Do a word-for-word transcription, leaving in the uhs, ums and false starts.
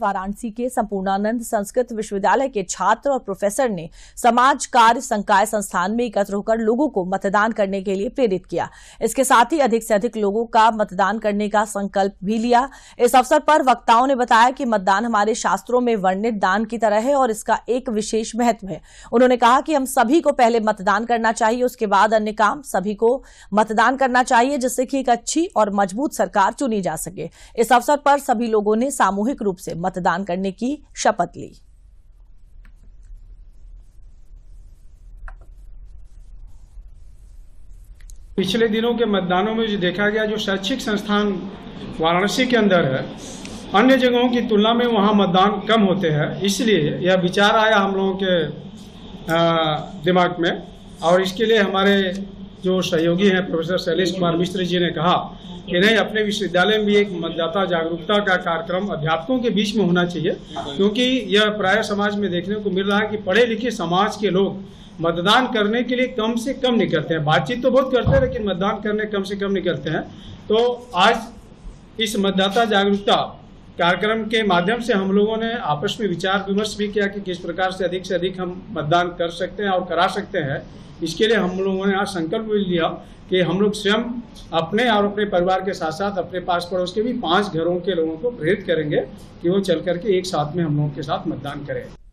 वाराणसी के संपूर्णानंद संस्कृत विश्वविद्यालय के छात्र और प्रोफेसर ने समाज कार्य संकाय संस्थान में एकत्र होकर लोगों को मतदान करने के लिए प्रेरित किया। इसके साथ ही अधिक से अधिक लोगों का मतदान करने का संकल्प भी लिया। इस अवसर पर वक्ताओं ने बताया कि मतदान हमारे शास्त्रों में वर्णित दान की तरह है और इसका एक विशेष महत्व है। उन्होंने कहा कि हम सभी को पहले मतदान करना चाहिए, उसके बाद अन्य काम। सभी को मतदान करना चाहिए जिससे कि एक अच्छी और मजबूत सरकार चुनी जा सके। इस अवसर पर सभी लोगों ने सामूहिक रूप से मतदान करने की शपथ ली। पिछले दिनों के मतदानों में जो देखा गया, जो शैक्षिक संस्थान वाराणसी के अंदर है, अन्य जगहों की तुलना में वहां मतदान कम होते हैं। इसलिए यह विचार आया हम लोगों के दिमाग में, और इसके लिए हमारे जो सहयोगी हैं प्रोफेसर शैलेश कुमार मिश्र जी ने कहा कि नहीं, अपने विश्वविद्यालय में भी एक मतदाता जागरूकता का कार्यक्रम अध्यापकों के बीच में होना चाहिए, क्योंकि यह प्राय समाज में देखने को मिल रहा है कि पढ़े लिखे समाज के लोग मतदान करने के लिए कम से कम निकलते हैं। बातचीत तो बहुत करते हैं, लेकिन मतदान करने कम से कम निकलते हैं। तो आज इस मतदाता जागरूकता कार्यक्रम के माध्यम से हम लोगों ने आपस में विचार विमर्श भी किया कि किस प्रकार से अधिक से अधिक हम मतदान कर सकते हैं और करा सकते हैं। इसके लिए हम लोगों ने आज संकल्प भी लिया कि हम लोग स्वयं अपने और अपने परिवार के साथ साथ अपने पास पड़ोस के भी पांच घरों के लोगों को प्रेरित करेंगे कि वो चल करके एक साथ में हम लोगों के साथ मतदान करें।